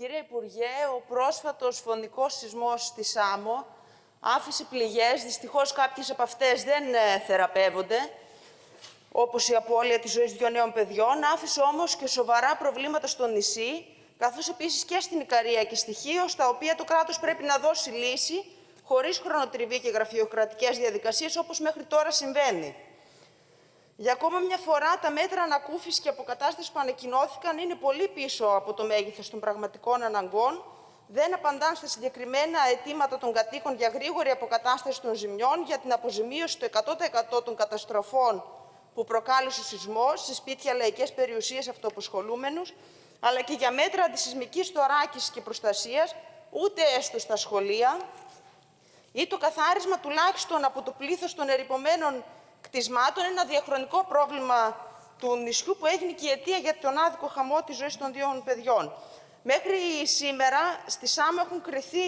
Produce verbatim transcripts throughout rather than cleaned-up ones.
Κύριε Υπουργέ, ο πρόσφατος φωνικός σεισμός στη Σάμο άφησε πληγές. Δυστυχώς κάποιες από αυτές δεν θεραπεύονται, όπως η απώλεια της ζωής δύο νέων παιδιών. Άφησε όμως και σοβαρά προβλήματα στο νησί, καθώς επίσης και στην Ικαρία και στη Χίο, στα οποία το κράτος πρέπει να δώσει λύση, χωρίς χρονοτριβή και γραφειοκρατικές διαδικασίες, όπως μέχρι τώρα συμβαίνει. Για ακόμα μια φορά, τα μέτρα ανακούφισης και αποκατάστασης που ανακοινώθηκαν είναι πολύ πίσω από το μέγεθος των πραγματικών αναγκών, δεν απαντάν στα συγκεκριμένα αιτήματα των κατοίκων για γρήγορη αποκατάσταση των ζημιών, για την αποζημίωση το εκατό τοις εκατό των καταστροφών που προκάλεσε ο σεισμός σε σπίτια, λαϊκές περιουσίες, αυτοαποσχολούμενους, αλλά και για μέτρα αντισεισμικής θωράκισης και προστασίας, ούτε έστω στα σχολεία, ή το καθάρισμα τουλάχιστον από το πλήθος των ερειπωμένων κτισμάτων, ένα διαχρονικό πρόβλημα του νησιού που έγινε και η αιτία για τον άδικο χαμό της ζωής των δύο παιδιών. Μέχρι σήμερα, στη Σάμο έχουν κριθεί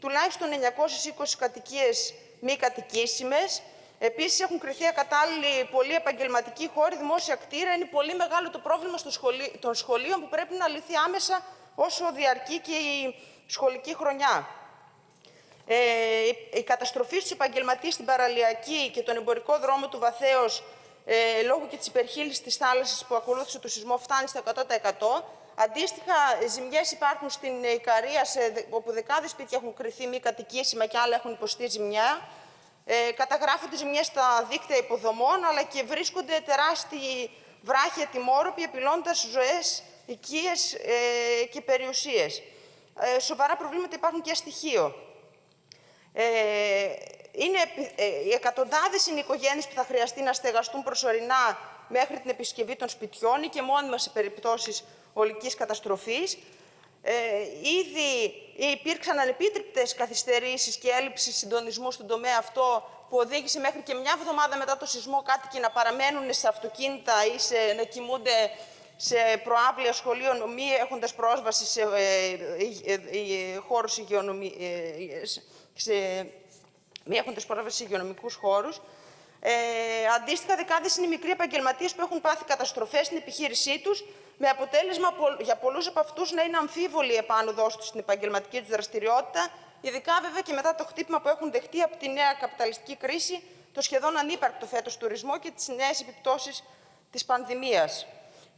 τουλάχιστον εννιακόσιες είκοσι κατοικίες μη κατοικήσιμες. Επίσης, έχουν κριθεί ακατάλληλοι πολλοί επαγγελματικοί χώροι, δημόσια κτίρια. Είναι πολύ μεγάλο το πρόβλημα των σχολείων που πρέπει να λυθεί άμεσα όσο διαρκεί και η σχολική χρονιά. Ε, η καταστροφή στους επαγγελματίες στην παραλιακή και τον εμπορικό δρόμο του Βαθέως, ε, λόγω και της υπερχείλησης της θάλασσας που ακολούθησε το σεισμό, φτάνει στα εκατό τοις εκατό. Αντίστοιχα, ζημιές υπάρχουν στην Ικαρία, σε, όπου δεκάδες σπίτια έχουν κριθεί μη κατοικήσιμα και άλλα έχουν υποστεί ζημιά. Ε, καταγράφονται ζημιές στα δίκτυα υποδομών, αλλά και βρίσκονται τεράστιοι βράχοι ατιμόρροποι, επιλώντας ζωές, οικίες ε, και περιουσίες. Ε, σοβαρά προβλήματα υπάρχουν και στοιχείο. Είναι οι εκατοντάδες είναι οι οικογένειες που θα χρειαστεί να στεγαστούν προσωρινά μέχρι την επισκευή των σπιτιών ή και μόνιμα σε περιπτώσεις ολικής καταστροφής. Ε, ήδη υπήρξαν ανεπίτρεπτες καθυστερήσεις και έλλειψη συντονισμού στον τομέα αυτό, που οδήγησε μέχρι και μια εβδομάδα μετά το σεισμό κάτοικοι να παραμένουν σε αυτοκίνητα ή σε, να κοιμούνται σε προάβλια σχολείων, μη έχοντας πρόσβαση σε ε, ε, ε, χώρους υγειονομίας. Σε... μη έχοντας πρόσβαση σε υγειονομικούς χώρους. Ε, αντίστοιχα, δεκάδες είναι οι μικροί επαγγελματίες που έχουν πάθει καταστροφές στην επιχείρησή τους, με αποτέλεσμα για πολλούς από αυτούς να είναι αμφίβολη η επάνωδός τους στην επαγγελματική τους δραστηριότητα, ειδικά βέβαια και μετά το χτύπημα που έχουν δεχτεί από τη νέα καπιταλιστική κρίση, το σχεδόν ανύπαρκτο φέτος τουρισμό και τις νέες επιπτώσεις της πανδημίας.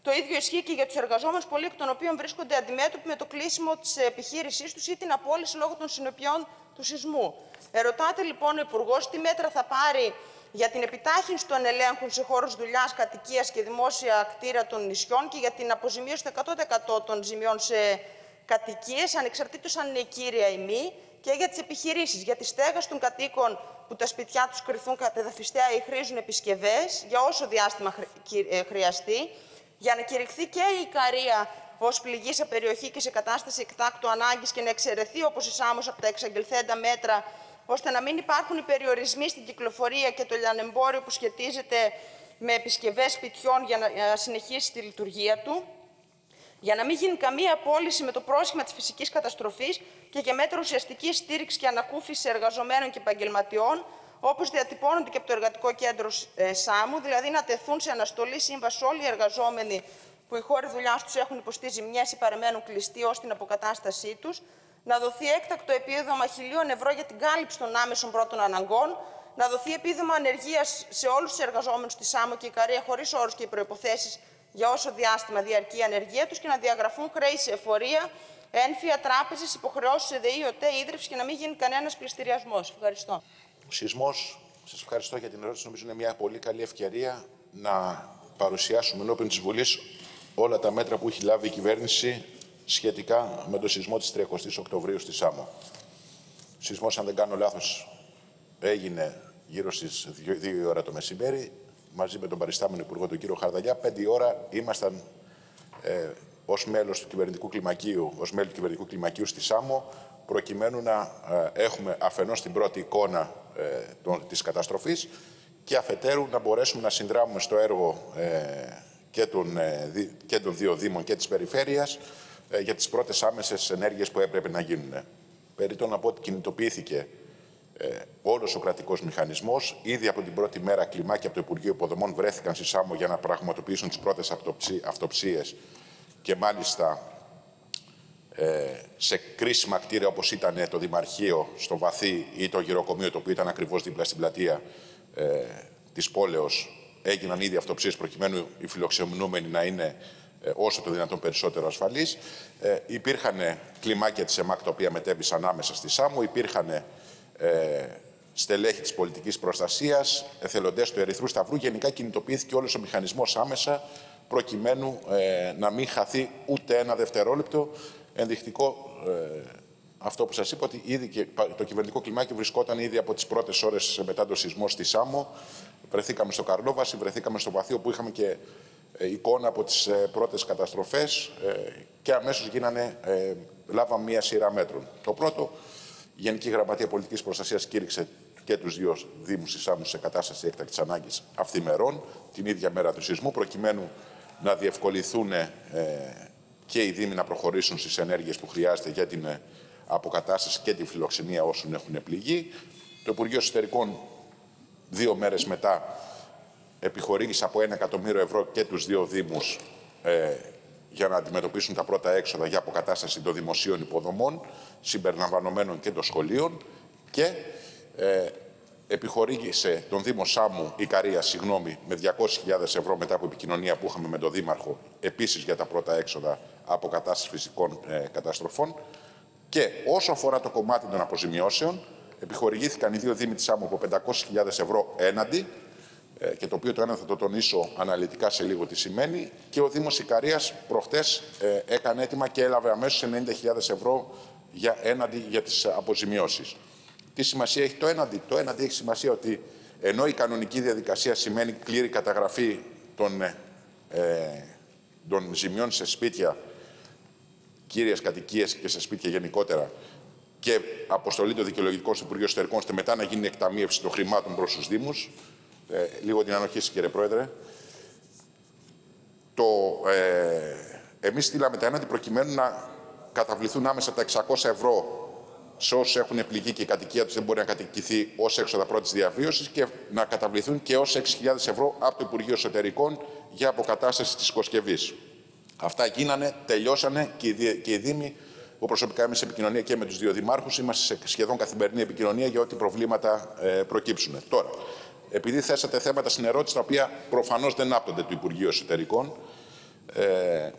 Το ίδιο ισχύει και για τους εργαζόμενους, πολλοί εκ των οποίων βρίσκονται αντιμέτωποι με το κλείσιμο της επιχείρησής τους ή την απόλυση λόγω των συνεπειών του σεισμού. Ερωτάται λοιπόν ο Υπουργός τι μέτρα θα πάρει για την επιτάχυνση των ελέγχων σε χώρους δουλειάς, κατοικίας και δημόσια κτίρια των νησιών και για την αποζημίωση του εκατό τοις εκατό των ζημιών σε κατοικίες, ανεξαρτήτως αν είναι κύρια ή μη, και για τις επιχειρήσεις, για τη στέγαση των κατοίκων που τα σπιτιά τους κρυθούν κατεδαφιστέα ή χρήζουν επισκευές για όσο διάστημα χρειαστεί, για να κηρυχθεί και η Ικαρία ως πληγήσα περιοχή και σε κατάσταση εκτάκτου ανάγκης και να εξαιρεθεί όπως η Σάμος από τα εξαγγελθέντα μέτρα, ώστε να μην υπάρχουν οι περιορισμοί στην κυκλοφορία και το λιανεμπόριο που σχετίζεται με επισκευές σπιτιών για να συνεχίσει τη λειτουργία του, για να μην γίνει καμία απόλυση με το πρόσχημα της φυσικής καταστροφής και για μέτρα ουσιαστικής στήριξης και ανακούφισης εργαζομένων και επαγγελματιών, όπως διατυπώνονται και από το Εργατικό Κέντρο Σάμου, δηλαδή να τεθούν σε αναστολή σύμβαση όλοι οι εργαζόμενοι που οι χώροι δουλειάς τους έχουν υποστεί ζημιές ή παραμένουν κλειστοί ως την αποκατάστασή τους, να δοθεί έκτακτο επίδομα χιλίων ευρώ για την κάλυψη των άμεσων πρώτων αναγκών, να δοθεί επίδομα ανεργίας σε όλους τους εργαζόμενους στη Σάμο και Ικαρία χωρίς όρους και προϋποθέσεις για όσο διάστημα διαρκεί η ανεργία τους και να διαγραφούν χρέη σε εφορία, ένφια, τράπεζες, υποχρεώσεις σε ΔΕΗ, ΟΤΕ, ίδρυψη και να μην γίνει κανένας πληστηριασμός. Ευχαριστώ. Ο σεισμός, σας ευχαριστώ για την ερώτηση, νομίζω είναι μια πολύ καλή ευκαιρία να παρουσιάσουμε ενώπιον της Βουλής όλα τα μέτρα που έχει λάβει η κυβέρνηση σχετικά με το σεισμό της τριάντα Οκτωβρίου στη Σάμο. Ο σεισμός, αν δεν κάνω λάθος, έγινε γύρω στις δύο η ώρα το μεσημέρι, μαζί με τον παριστάμενο υπουργό, τον κύριο Χαρδαλιά. πέντε η ώρα ήμασταν ε, ως μέλος του κυβερνητικού κλιμακίου, ως μέλη του κυβερνητικού κλιμακίου στη Σάμο, προκειμένου να έχουμε αφενός την πρώτη εικόνα ε, των, της καταστροφής και αφετέρου να μπορέσουμε να συνδράμουμε στο έργο ε, και, των, ε, και των δύο Δήμων και της Περιφέρειας ε, για τις πρώτες άμεσες ενέργειες που έπρεπε να γίνουν. Περί το να πω ότι κινητοποιήθηκε ε, όλος ο κρατικός μηχανισμός. Ήδη από την πρώτη μέρα κλιμάκια από το Υπουργείο Υποδομών βρέθηκαν στη Σάμο για να πραγματοποιήσουν τις πρώτες αυτοψίες και μάλιστα σε κρίσιμα κτίρια όπως ήταν το Δημαρχείο στο Βαθύ ή το γυροκομείο, το οποίο ήταν ακριβώς δίπλα στην πλατεία ε, της πόλεως, έγιναν ήδη αυτοψίες προκειμένου οι φιλοξενούμενοι να είναι ε, όσο το δυνατόν περισσότερο ασφαλείς. Ε, υπήρχαν κλιμάκια της ΕΜΑΚ τα οποία μετέβησαν άμεσα στη Σάμο, υπήρχαν ε, στελέχη της πολιτικής προστασίας, εθελοντές του Ερυθρού Σταυρού. Γενικά κινητοποιήθηκε όλος ο μηχανισμός άμεσα προκειμένου ε, να μην χαθεί ούτε ένα δευτερόλεπτο. Ενδεικτικό ε, αυτό που σας είπα, ότι ήδη και το κυβερνητικό κλιμάκι βρισκόταν ήδη από τις πρώτες ώρες μετά το σεισμό στη Σάμο. Βρεθήκαμε στο Καρλόβαση, βρεθήκαμε στο Βαθύ, όπου είχαμε και εικόνα από τις πρώτες καταστροφές ε, και αμέσως γίνανε, ε, λάβαμε μία σειρά μέτρων. Το πρώτο, η Γενική Γραμματεία Πολιτικής Προστασίας κήρυξε και τους δύο Δήμους της Σάμου σε κατάσταση έκτακτης ανάγκης αυθημερών, την ίδια μέρα του σεισμού, προκειμένου να διευκολυθούν ε, και οι Δήμοι να προχωρήσουν στις ενέργειες που χρειάζεται για την αποκατάσταση και τη φιλοξενία όσων έχουν πληγεί. Το Υπουργείο Εσωτερικών δύο μέρες μετά επιχορήγησε από ένα εκατομμύριο ευρώ και τους δύο Δήμους ε, για να αντιμετωπίσουν τα πρώτα έξοδα για αποκατάσταση των δημοσίων υποδομών, συμπεριλαμβανομένων και των σχολείων, και ε, επιχορήγησε τον Δήμο Σάμου, Ικαρία, συγγνώμη, με διακόσιες χιλιάδες ευρώ μετά από επικοινωνία που είχαμε με τον Δήμαρχο, επίσης για τα πρώτα έξοδα αποκατάστασης φυσικών ε, καταστροφών. Και όσο αφορά το κομμάτι των αποζημιώσεων, επιχορηγήθηκαν οι δύο Δήμοι της Σάμου από πεντακόσιες χιλιάδες ευρώ έναντι, ε, και το οποίο το ένα θα το τονίσω αναλυτικά σε λίγο τι σημαίνει, και ο Δήμος Ικαρίας προχτές ε, έκανε αίτημα και έλαβε αμέσως ενενήντα χιλιάδες ευρώ για, έναντι για τις αποζημιώσεις. Τι σημασία έχει το έναντι? Το έναντι έχει σημασία ότι ενώ η κανονική διαδικασία σημαίνει πλήρη καταγραφή των, ε, των ζημιών σε σπίτια, κύριες κατοικίες και σε σπίτια γενικότερα, και αποστολή των δικαιολογικών στο Υπουργείο Εσωτερικών, ώστε μετά να γίνει εκταμείευση των χρημάτων προς τους Δήμους. Ε, λίγο την ανοχή σας, κύριε Πρόεδρε. Το, ε, εμείς στείλαμε τα έναντι προκειμένου να καταβληθούν άμεσα τα εξακόσια ευρώ σε όσους έχουν πληγεί και η κατοικία τους δεν μπορεί να κατοικηθεί ως έξοδα πρώτης διαβίωσης, και να καταβληθούν και ως έξι χιλιάδες ευρώ από το Υπουργείο Εσωτερικών για αποκατάσταση της οικοσκευής. Αυτά γίνανε, τελειώσανε, και οι Δήμοι, που προσωπικά είμαι σε επικοινωνία και με τους δύο Δημάρχους, είμαστε σε σχεδόν καθημερινή επικοινωνία για ό,τι προβλήματα προκύψουν. Τώρα, επειδή θέσατε θέματα στην ερώτηση, τα οποία προφανώς δεν άπτονται του Υπουργείου Εσωτερικών, ε,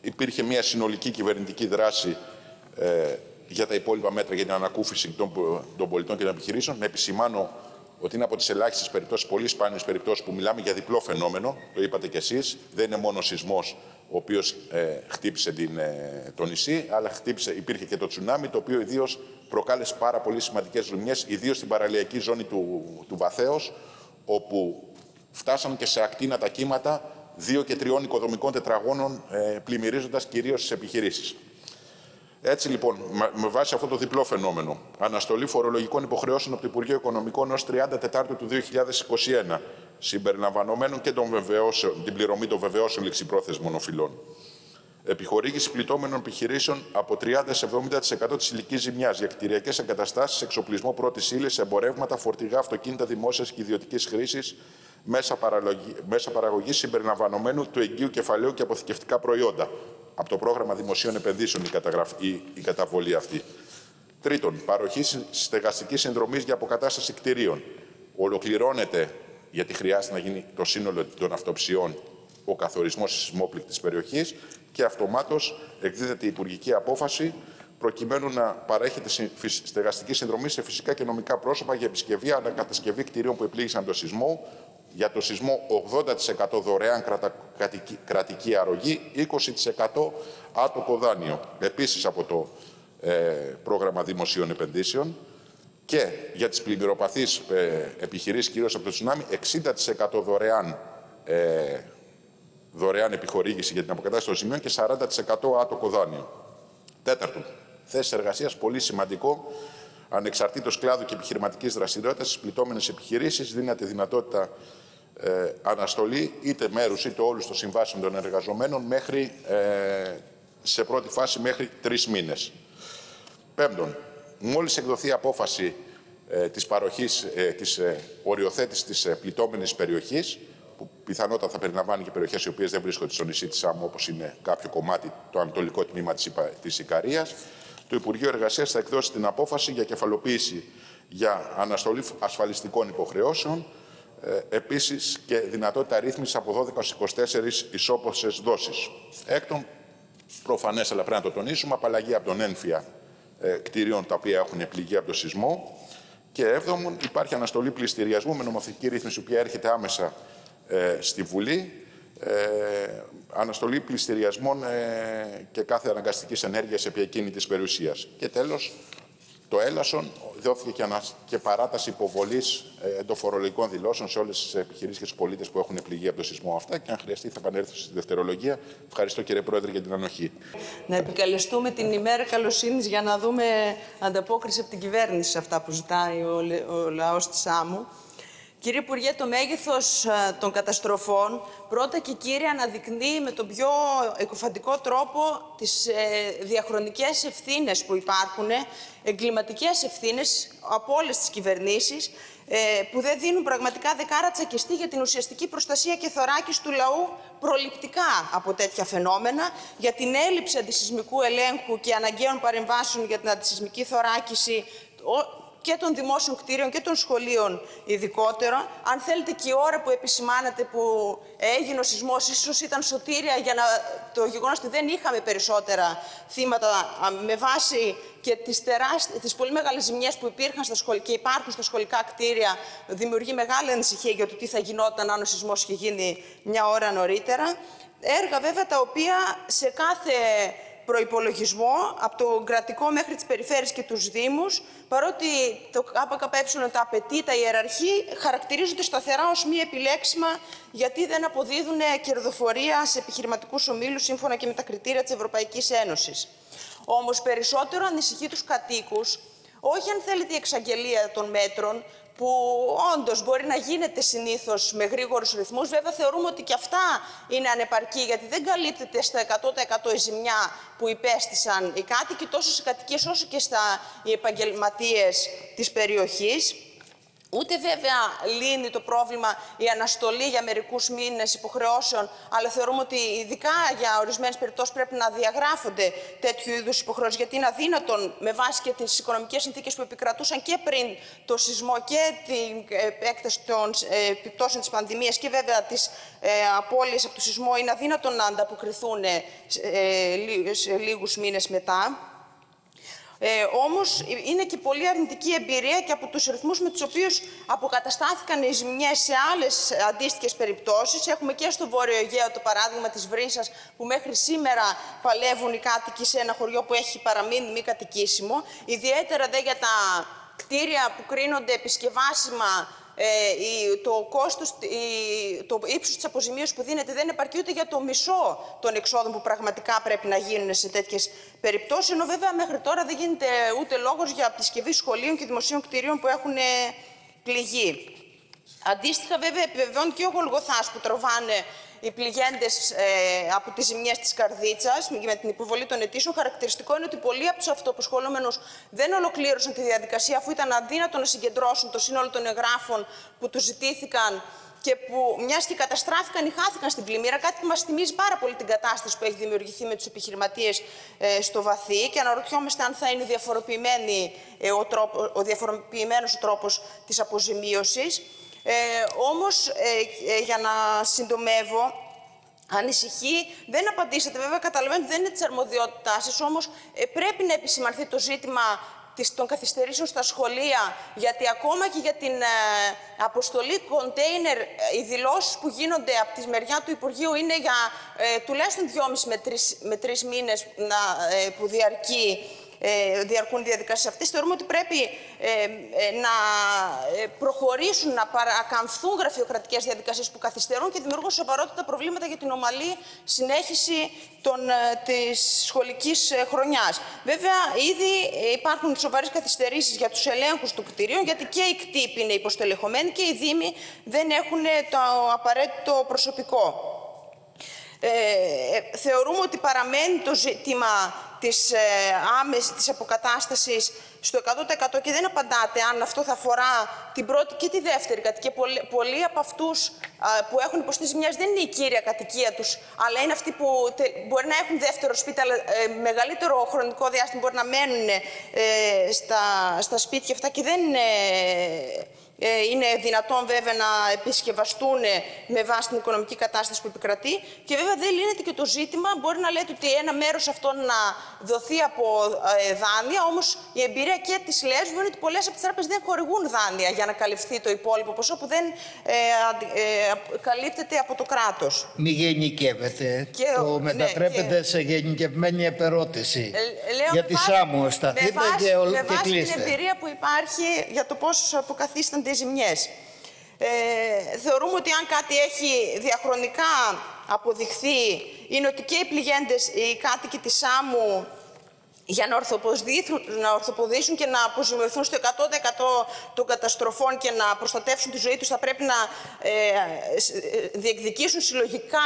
υπήρχε μια συνολική κυβερνητική δράση ε, για τα υπόλοιπα μέτρα για την ανακούφιση των, των πολιτών και των επιχειρήσεων. Να επισημάνω ότι είναι από τις ελάχιστες περιπτώσεις, πολύ σπάνιες περιπτώσεις, που μιλάμε για διπλό φαινόμενο. Το είπατε κι εσείς. Δεν είναι μόνο ο σεισμός ο οποίος ε, χτύπησε την, ε, το νησί, αλλά χτύπησε, υπήρχε και το τσουνάμι, το οποίο ιδίως προκάλεσε πάρα πολύ σημαντικές ζημιές, ιδίως στην παραλιακή ζώνη του, του Βαθέως, όπου φτάσαμε και σε ακτίνα τα κύματα δύο και τριών οικοδομικών τετραγώνων, ε, πλημμυρίζοντας κυρίως τις επιχειρήσεις. Έτσι λοιπόν, με βάση αυτό το διπλό φαινόμενο, αναστολή φορολογικών υποχρεώσεων από το Υπουργείο Οικονομικών έως τριάντα Τετάρτου του δύο χιλιάδες είκοσι ένα, συμπεριλαμβανομένων και των την πληρωμή των βεβαιώσεων ληξιπρόθεσμων οφειλών, επιχορήγηση πληττόμενων επιχειρήσεων από τριάντα με εβδομήντα τοις εκατό της υλικής ζημιάς για κτηριακές εγκαταστάσεις, εξοπλισμό πρώτης ύλης, εμπορεύματα, φορτηγά, αυτοκίνητα δημόσιας και ιδιωτικής χρήσης, μέσα, μέσα παραγωγής, συμπεριλαμβανομένου του εγγύου κεφαλαίου και αποθηκευτικά προϊόντα. Από το πρόγραμμα δημοσίων επενδύσεων η, καταγραφ... η... η καταβολή αυτή. Τρίτον, παροχή στεγαστικής συνδρομής για αποκατάσταση κτηρίων. Ολοκληρώνεται, γιατί χρειάζεται να γίνει το σύνολο των αυτοψιών, ο καθορισμός της σεισμόπληκτης περιοχής, και αυτομάτως εκδίδεται η υπουργική απόφαση προκειμένου να παρέχεται στεγαστική συνδρομή σε φυσικά και νομικά πρόσωπα για επισκευή, ανακατασκευή κτηρίων που επλήγησαν τον σεισμό. Για το σεισμό ογδόντα τοις εκατό δωρεάν κρατική αρρωγή, είκοσι τοις εκατό άτοκο δάνειο, επίσης από το ε, πρόγραμμα δημοσίων επενδύσεων, και για τις πλημμυροπαθείς ε, επιχειρήσεις, κυρίως από το τσουνάμι, εξήντα τοις εκατό δωρεάν, ε, δωρεάν επιχορήγηση για την αποκατάσταση των ζημιών και σαράντα τοις εκατό άτοκο δάνειο. Τέταρτον, θέσεις εργασίας, πολύ σημαντικό. Ανεξαρτήτως κλάδου και επιχειρηματικής δραστηριότητας, στις πληττόμενες επιχειρήσεις δίνεται δυνατότητα ε, αναστολή είτε μέρους είτε όλους των συμβάσεων των εργαζομένων μέχρι, ε, σε πρώτη φάση μέχρι τρεις μήνες. Πέμπτον, μόλις εκδοθεί απόφαση ε, της παροχής, ε, της ε, οριοθέτησης της ε, πληττόμενης περιοχής, που πιθανότατα θα περιλαμβάνει και περιοχές οι οποίες δεν βρίσκονται στο νησί της Σάμου, όπως είναι κάποιο κομμάτι, το ανατολικό τμήμα της Ικαρίας. Το Υπουργείο Εργασίας θα εκδώσει την απόφαση για κεφαλοποίηση για αναστολή ασφαλιστικών υποχρεώσεων, επίσης και δυνατότητα ρύθμισης από δώδεκα έως είκοσι τέσσερις ισόποσες δόσεις. Έκτον, προφανές, αλλά πρέπει να το τονίσουμε, απαλλαγή από τον ένφια ε, κτηρίων τα οποία έχουν πληγεί από τον σεισμό. Και έβδομον, υπάρχει αναστολή πληστηριασμού με νομοθετική ρύθμιση, η οποία έρχεται άμεσα ε, στη Βουλή. Ε, αναστολή πληστηριασμών ε, και κάθε αναγκαστικής ενέργειας επί ακίνητης περιουσίας. Και τέλος, το έλασον, δόθηκε και, ανα... και παράταση υποβολής ε, των φορολογικών δηλώσεων σε όλες τις επιχειρήσεις και τους πολίτες που έχουν πληγεί από το σεισμό. Αυτά, και αν χρειαστεί θα επανέλθω στη δευτερολογία. Ευχαριστώ, κύριε Πρόεδρε, για την ανοχή. Να επικαλεστούμε την ημέρα καλοσύνης για να δούμε ανταπόκριση από την κυβέρνηση σε αυτά που ζητάει ο, ο λαός της Σάμου. Κύριε Υπουργέ, το μέγεθος των καταστροφών πρώτα και κύρια αναδεικνύει με τον πιο εκοφαντικό τρόπο τις ε, διαχρονικές ευθύνες που υπάρχουν, εγκληματικές ευθύνες από όλες τις κυβερνήσεις, ε, που δεν δίνουν πραγματικά δεκάρα τσακιστή για την ουσιαστική προστασία και θωράκιση του λαού προληπτικά από τέτοια φαινόμενα, για την έλλειψη αντισυσμικού ελέγχου και αναγκαίων παρεμβάσεων για την αντισυσμική θωράκιση και των δημόσιων κτίριων και των σχολείων ειδικότερα. Αν θέλετε, και η ώρα που επισημάνατε που έγινε ο σεισμός ίσως ήταν σωτήρια για να... το γεγονός ότι δεν είχαμε περισσότερα θύματα, με βάση και τις, τεράστι... τις πολύ μεγάλες ζημιές που υπήρχαν στα σχολ... και υπάρχουν στα σχολικά κτίρια, δημιουργεί μεγάλη ανησυχία για το τι θα γινόταν αν ο σεισμός είχε γίνει μια ώρα νωρίτερα. Έργα βέβαια τα οποία σε κάθε προϋπολογισμό, από το κρατικό μέχρι τις περιφέρειες και τους δήμους, παρότι το ΚΚΕ τα απαιτεί, τα ιεραρχεί, χαρακτηρίζονται σταθερά ως μη επιλέξιμα, γιατί δεν αποδίδουν κερδοφορία σε επιχειρηματικούς ομίλους σύμφωνα και με τα κριτήρια της Ευρωπαϊκής Ένωσης. Όμως περισσότερο ανησυχεί τους κατοίκους, όχι αν θέλετε η εξαγγελία των μέτρων, που όντως μπορεί να γίνεται συνήθως με γρήγορους ρυθμούς. Βέβαια, θεωρούμε ότι και αυτά είναι ανεπαρκή, γιατί δεν καλύπτεται στα εκατό τοις εκατό η ζημιά που υπέστησαν οι κάτοικοι, τόσο σε κατοικίες όσο και στα οι επαγγελματίες της περιοχής. Ούτε βέβαια λύνει το πρόβλημα η αναστολή για μερικούς μήνες υποχρεώσεων, αλλά θεωρούμε ότι ειδικά για ορισμένες περιπτώσεις πρέπει να διαγράφονται τέτοιου είδους υποχρεώσεις, γιατί είναι αδύνατον με βάση και τις οικονομικές συνθήκες που επικρατούσαν και πριν το σεισμό και την έκταση των επιπτώσεων της πανδημίας και βέβαια τις απώλειες από το σεισμό, είναι αδύνατον να ανταποκριθούν σε λίγους μήνες μετά. Ε, όμως είναι και πολύ αρνητική εμπειρία και από τους ρυθμούς με τους οποίους αποκαταστάθηκαν οι ζημιές σε άλλες αντίστοιχες περιπτώσεις. Έχουμε και στο Βόρειο Αιγαίο το παράδειγμα της Βρύσας, που μέχρι σήμερα παλεύουν οι κάτοικοι σε ένα χωριό που έχει παραμείνει μη κατοικήσιμο. Ιδιαίτερα δε για τα κτίρια που κρίνονται επισκευάσιμα, το κόστος, το ύψος της αποζημίωσης που δίνεται δεν επαρκεί ούτε για το μισό των εξόδων που πραγματικά πρέπει να γίνουν σε τέτοιες περιπτώσεις, ενώ βέβαια μέχρι τώρα δεν γίνεται ούτε λόγος για επισκευή σχολείων και δημοσίων κτηρίων που έχουν πληγεί. Αντίστοιχα, βέβαια, επιβεβαιώνει και ο Γολγοθάς που τροβάνε οι πληγέντες ε, από τις ζημιές της Καρδίτσας με την υποβολή των αιτήσεων. Χαρακτηριστικό είναι ότι πολλοί από τους αυτοαποσχολούμενους δεν ολοκλήρωσαν τη διαδικασία, αφού ήταν αδύνατο να συγκεντρώσουν το σύνολο των εγγράφων που τους ζητήθηκαν και που, μιας και καταστράφηκαν ή χάθηκαν στην πλημμύρα, κάτι που μας θυμίζει πάρα πολύ την κατάσταση που έχει δημιουργηθεί με τους επιχειρηματίες ε, στο Βαθύ, και αναρωτιόμαστε αν θα είναι διαφοροποιημένη, ε, ο, τρόπο, ο διαφοροποιημένος ο τρόπος της αποζημίωσης. Ε, όμως, ε, ε, για να συντομεύω, ανησυχεί, δεν απαντήσατε βέβαια, καταλαβαίνετε δεν είναι της αρμοδιότητάς σας, όμως ε, πρέπει να επισημανθεί το ζήτημα των καθυστερήσεων στα σχολεία, γιατί ακόμα και για την ε, αποστολή κοντέινερ, ε, οι δηλώσεις που γίνονται από τη μεριά του Υπουργείου είναι για ε, τουλάχιστον δυόμισι με τρεις μήνες να, ε, που διαρκεί. διαρκούν οι διαδικασίες αυτές. Θεωρούμε ότι πρέπει ε, ε, να προχωρήσουν, να παρακαμφθούν γραφειοκρατικές διαδικασίες που καθυστερούν και δημιουργούν σοβαρότητα προβλήματα για την ομαλή συνέχιση των, ε, της σχολικής ε, χρονιάς. Βέβαια, ήδη υπάρχουν σοβαρές καθυστερήσεις για τους ελέγχους του κτηρίων, γιατί και οι κτήποι είναι υποστελεχωμένοι και οι δήμοι δεν έχουν το απαραίτητο προσωπικό. Ε, ε, θεωρούμε ότι παραμένει το ζήτημα της, ε, άμεσης, της αποκατάστασης στο εκατό τοις εκατό και δεν απαντάτε αν αυτό θα αφορά την πρώτη και τη δεύτερη κατοικία. Πολλοί από αυτούς που έχουν υποστεί ζημιές δεν είναι η κύρια κατοικία τους, αλλά είναι αυτοί που μπορεί να έχουν δεύτερο σπίτι, αλλά μεγαλύτερο χρονικό διάστημα μπορεί να μένουν στα, στα σπίτια αυτά και δεν είναι, είναι δυνατόν βέβαια να επισκευαστούν με βάση την οικονομική κατάσταση που επικρατεί. Και βέβαια δεν λύνεται και το ζήτημα. Μπορεί να λέτε ότι ένα μέρος αυτών να δοθεί από δάνεια, όμως η εμπειρία και της Λέσβου είναι ότι πολλές από τις τράπεζες δεν χορηγούν δάνεια για να καλυφθεί το υπόλοιπο ποσό που δεν ε, ε, καλύπτεται από το κράτος. Μη γενικεύεται. Και, το ναι, μετατρέπεται και... σε γενικευμένη επερώτηση. Ε, λέω, για τη Σάμο, σταθείτε και ολ... με βάση και την εμπειρία που υπάρχει για το πώς αποκαθίστανται οι ζημιές. Ε, θεωρούμε ότι αν κάτι έχει διαχρονικά αποδειχθεί είναι ότι και οι πληγέντες, οι κάτοικοι της Σάμου για να, να ορθοποδήσουν και να αποζημιωθούν στο εκατό τοις εκατό των καταστροφών και να προστατεύσουν τη ζωή τους, θα πρέπει να ε, διεκδικήσουν συλλογικά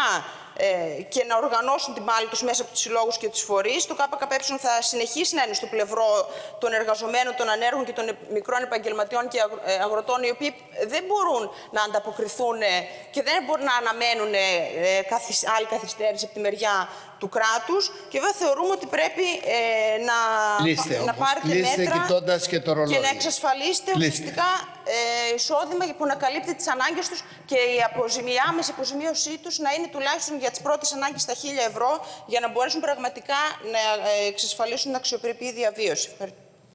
ε, και να οργανώσουν την πάλη τους μέσα από τους συλλόγους και τους φορείς. Το ΚΚΕ θα συνεχίσει να είναι στο πλευρό των εργαζομένων, των ανέργων και των μικρών επαγγελματιών και αγροτών, οι οποίοι δεν μπορούν να ανταποκριθούν και δεν μπορούν να αναμένουν άλλη καθυστέρηση από τη μεριά του κράτους και βέβαια θεωρούμε ότι πρέπει ε, να, Λύστε, να πάρετε Λύστε μέτρα και, το και να εξασφαλίσετε ουσιαστικά ε, εισόδημα που να καλύπτει τις ανάγκες τους και η αποζημιά, άμεση αποζημίωσή τους να είναι τουλάχιστον για τις πρώτες ανάγκες τα χίλια ευρώ για να μπορέσουν πραγματικά να εξασφαλίσουν αξιοπρεπή διαβίωση.